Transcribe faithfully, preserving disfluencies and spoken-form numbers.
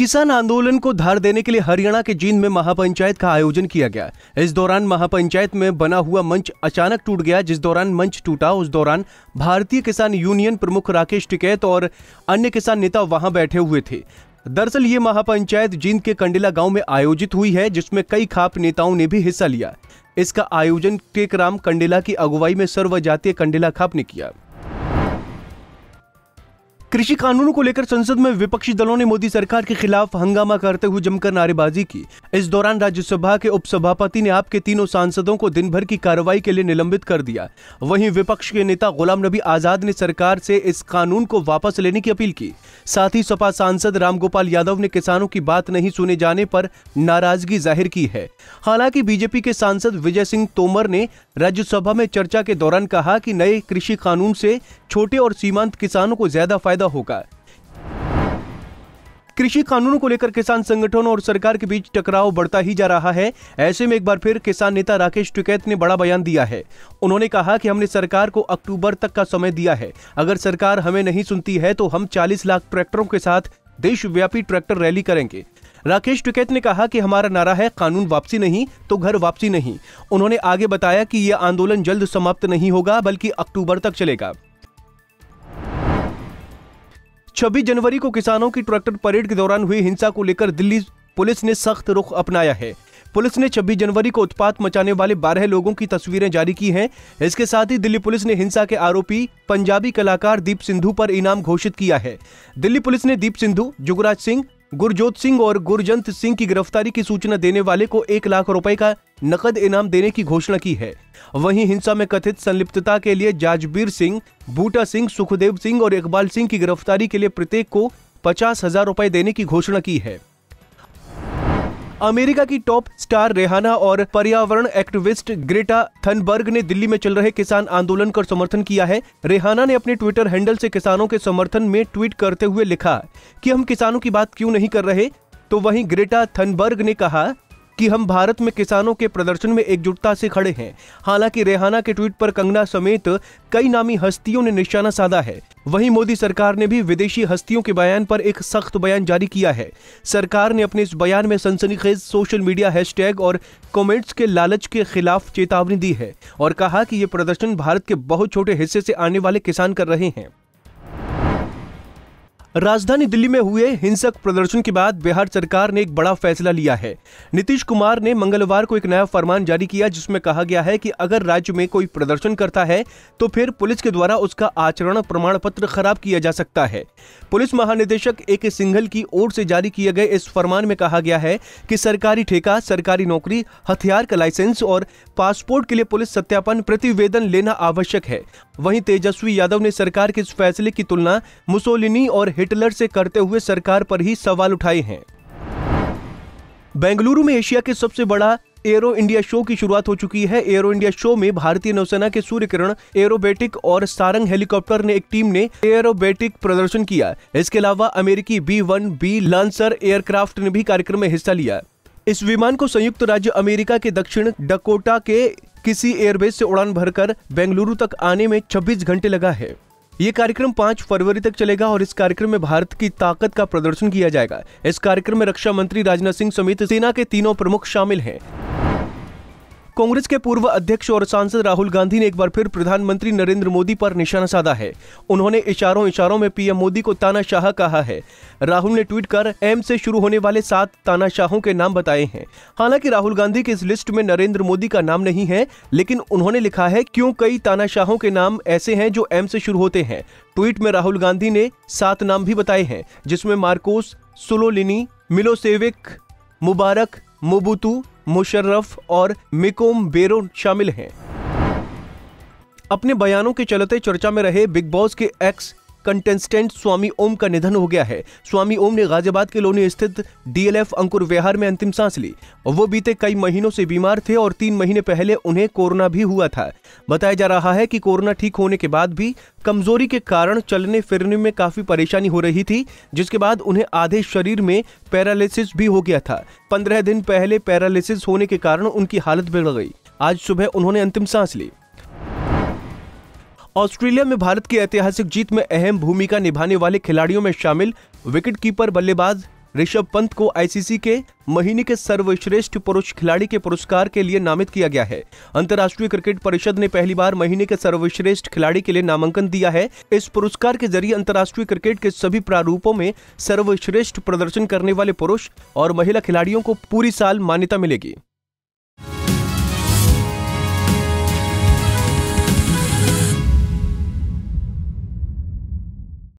किसान आंदोलन को धार देने के लिए हरियाणा के जींद में महापंचायत का आयोजन किया गया। इस दौरान महापंचायत में बना हुआ मंच अचानक टूट गया। जिस दौरान मंच टूटा उस दौरान भारतीय किसान यूनियन प्रमुख राकेश टिकैत और अन्य किसान नेता वहां बैठे हुए थे। दरअसल ये महापंचायत जींद के कंडिला गांव में आयोजित हुई है, जिसमें कई खाप नेताओं ने भी हिस्सा लिया। इसका आयोजन टेकराम कंडिला की अगुवाई में सर्वजातीय कंडिला खाप ने किया। कृषि कानूनों को लेकर संसद में विपक्षी दलों ने मोदी सरकार के खिलाफ हंगामा करते हुए जमकर नारेबाजी की। इस दौरान राज्यसभा के उपसभापति ने आप के तीनों सांसदों को दिन भर की कार्रवाई के लिए निलंबित कर दिया। वहीं विपक्ष के नेता गुलाम नबी आजाद ने सरकार से इस कानून को वापस लेने की अपील की। साथ ही सपा सांसद राम गोपाल यादव ने किसानों की बात नहीं सुने जाने पर नाराजगी जाहिर की है। हालांकि बीजेपी के सांसद विजय सिंह तोमर ने राज्यसभा में चर्चा के दौरान कहा कि नए कृषि कानून से छोटे और सीमांत किसानों को ज्यादा फायदा होगा। कृषि कानूनों को लेकर किसान संगठनों और सरकार के बीच टकराव बढ़ता ही जा रहा है। ऐसे में एक बार फिर किसान नेता राकेश टिकैत ने बड़ा बयान दिया है। उन्होंने कहा कि हमने सरकार को अक्टूबर तक का समय दिया है। अगर सरकार हमें नहीं सुनती है तो हम चालीस लाख ट्रैक्टरों के साथ देशव्यापी ट्रैक्टर रैली करेंगे। राकेश टिकैत ने कहा कि हमारा नारा है कानून वापसी नहीं तो घर वापसी नहीं। उन्होंने आगे बताया कि यह आंदोलन जल्द समाप्त नहीं होगा बल्कि अक्टूबर तक चलेगा। छब्बीस जनवरी को किसानों की ट्रैक्टर परेड के दौरान हुई हिंसा को लेकर दिल्ली पुलिस ने सख्त रुख अपनाया है। पुलिस ने छब्बीस जनवरी को उत्पात मचाने वाले बारह लोगों की तस्वीरें जारी की हैं। इसके साथ ही दिल्ली पुलिस ने हिंसा के आरोपी पंजाबी कलाकार दीप सिंधु पर इनाम घोषित किया है। दिल्ली पुलिस ने दीप सिंधु, जगराज सिंह, गुरजोत सिंह और गुरजंत सिंह की गिरफ्तारी की सूचना देने वाले को एक लाख रुपए का नकद इनाम देने की घोषणा की है। वहीं हिंसा में कथित संलिप्तता के लिए जाजबीर सिंह, बूटा सिंह, सुखदेव सिंह और इकबाल सिंह की गिरफ्तारी के लिए प्रत्येक को पचास हजार रुपए देने की घोषणा की है। अमेरिका की टॉप स्टार रेहाना और पर्यावरण एक्टिविस्ट ग्रेटा थनबर्ग ने दिल्ली में चल रहे किसान आंदोलन का समर्थन किया है। रेहाना ने अपने ट्विटर हैंडल से किसानों के समर्थन में ट्वीट करते हुए लिखा कि हम किसानों की बात क्यों नहीं कर रहे। तो वहीं ग्रेटा थनबर्ग ने कहा कि हम भारत में किसानों के प्रदर्शन में एकजुटता से खड़े हैं। हालांकि रेहाना के ट्वीट पर कंगना समेत कई नामी हस्तियों ने निशाना साधा है। वहीं मोदी सरकार ने भी विदेशी हस्तियों के बयान पर एक सख्त बयान जारी किया है। सरकार ने अपने इस बयान में सनसनीखेज सोशल मीडिया हैशटैग और कमेंट्स के लालच के खिलाफ चेतावनी दी है और कहा कि ये प्रदर्शन भारत के बहुत छोटे हिस्से से आने वाले किसान कर रहे हैं। राजधानी दिल्ली में हुए हिंसक प्रदर्शन के बाद बिहार सरकार ने एक बड़ा फैसला लिया है। नीतीश कुमार ने मंगलवार को एक नया फरमान जारी किया, जिसमें कहा गया है कि अगर राज्य में कोई प्रदर्शन करता है तो फिर पुलिस के द्वारा उसका आचरण प्रमाण पत्र खराब किया जा सकता है। पुलिस महानिदेशक ए के सिंघल की ओर से जारी किए गए इस फरमान में कहा गया है कि सरकारी ठेका, सरकारी नौकरी, हथियार का लाइसेंस और पासपोर्ट के लिए पुलिस सत्यापन प्रतिवेदन लेना आवश्यक है। वहीं तेजस्वी यादव ने सरकार के इस फैसले की तुलना मुसोलिनी और हिटलर से करते हुए सरकार पर ही सवाल उठाए हैं। बेंगलुरु में एशिया के सबसे बड़ा एरो इंडिया शो की शुरुआत हो चुकी है। एरो इंडिया शो में भारतीय नौसेना के सूर्य किरण, एरोबेटिक और सारंग हेलीकॉप्टर ने एक टीम ने एरोबेटिक प्रदर्शन किया। इसके अलावा अमेरिकी B one B launcher aircraft ने भी कार्यक्रम में हिस्सा लिया। इस विमान को संयुक्त राज्य अमेरिका के दक्षिण डकोटा के किसी एयरबेस से उड़ान भरकर बेंगलुरु तक आने में छब्बीस घंटे लगा है। ये कार्यक्रम पाँच फरवरी तक चलेगा और इस कार्यक्रम में भारत की ताकत का प्रदर्शन किया जाएगा। इस कार्यक्रम में रक्षा मंत्री राजनाथ सिंह समेत सेना के तीनों प्रमुख शामिल हैं। कांग्रेस के पूर्व अध्यक्ष और सांसद राहुल गांधी ने एक बार फिर प्रधानमंत्री नरेंद्र मोदी पर निशाना साधा है। उन्होंने इशारों इशारों में पीएम मोदी को तानाशाह कहा है। राहुल ने ट्वीट कर एम से शुरू होने वाले सात तानाशाहों के नाम बताए हैं। हालांकि राहुल गांधी की इस लिस्ट में नरेंद्र मोदी का नाम नहीं है, लेकिन उन्होंने लिखा है क्यों कई तानाशाहों के नाम ऐसे हैं जो एम से शुरू होते हैं। ट्वीट में राहुल गांधी ने सात नाम भी बताए हैं, जिसमें Marcos, Mussolini, Milosevic, Mubarak, Mobutu, Musharraf और मिकोम बेरोन शामिल हैं। अपने बयानों के चलते चर्चा में रहे बिग बॉस के एक्स कंटेस्टेंट स्वामी ओम का निधन हो गया है। स्वामी ओम ने गाजियाबाद के लोनी स्थित डीएलएफ अंकुर विहार में अंतिम सांस ली। वो बीते कई महीनों से बीमार थे और तीन महीने पहले उन्हें कोरोना भी हुआ था। बताया जा रहा है कि कोरोना ठीक होने के बाद भी कमजोरी के कारण चलने फिरने में काफी परेशानी हो रही थी, जिसके बाद उन्हें आधे शरीर में पैरालिसिस भी हो गया था। पंद्रह दिन पहले पैरालिसिस होने के कारण उनकी हालत बिगड़ गई। आज सुबह उन्होंने अंतिम सांस ली। ऑस्ट्रेलिया में भारत की ऐतिहासिक जीत में अहम भूमिका निभाने वाले खिलाड़ियों में शामिल विकेटकीपर बल्लेबाज ऋषभ पंत को आईसीसी के महीने के सर्वश्रेष्ठ पुरुष खिलाड़ी के पुरस्कार के लिए नामित किया गया है। अंतर्राष्ट्रीय क्रिकेट परिषद ने पहली बार महीने के सर्वश्रेष्ठ खिलाड़ी के लिए नामांकन दिया है। इस पुरस्कार के जरिए अंतर्राष्ट्रीय क्रिकेट के सभी प्रारूपों में सर्वश्रेष्ठ प्रदर्शन करने वाले पुरुष और महिला खिलाड़ियों को पूरी साल मान्यता मिलेगी।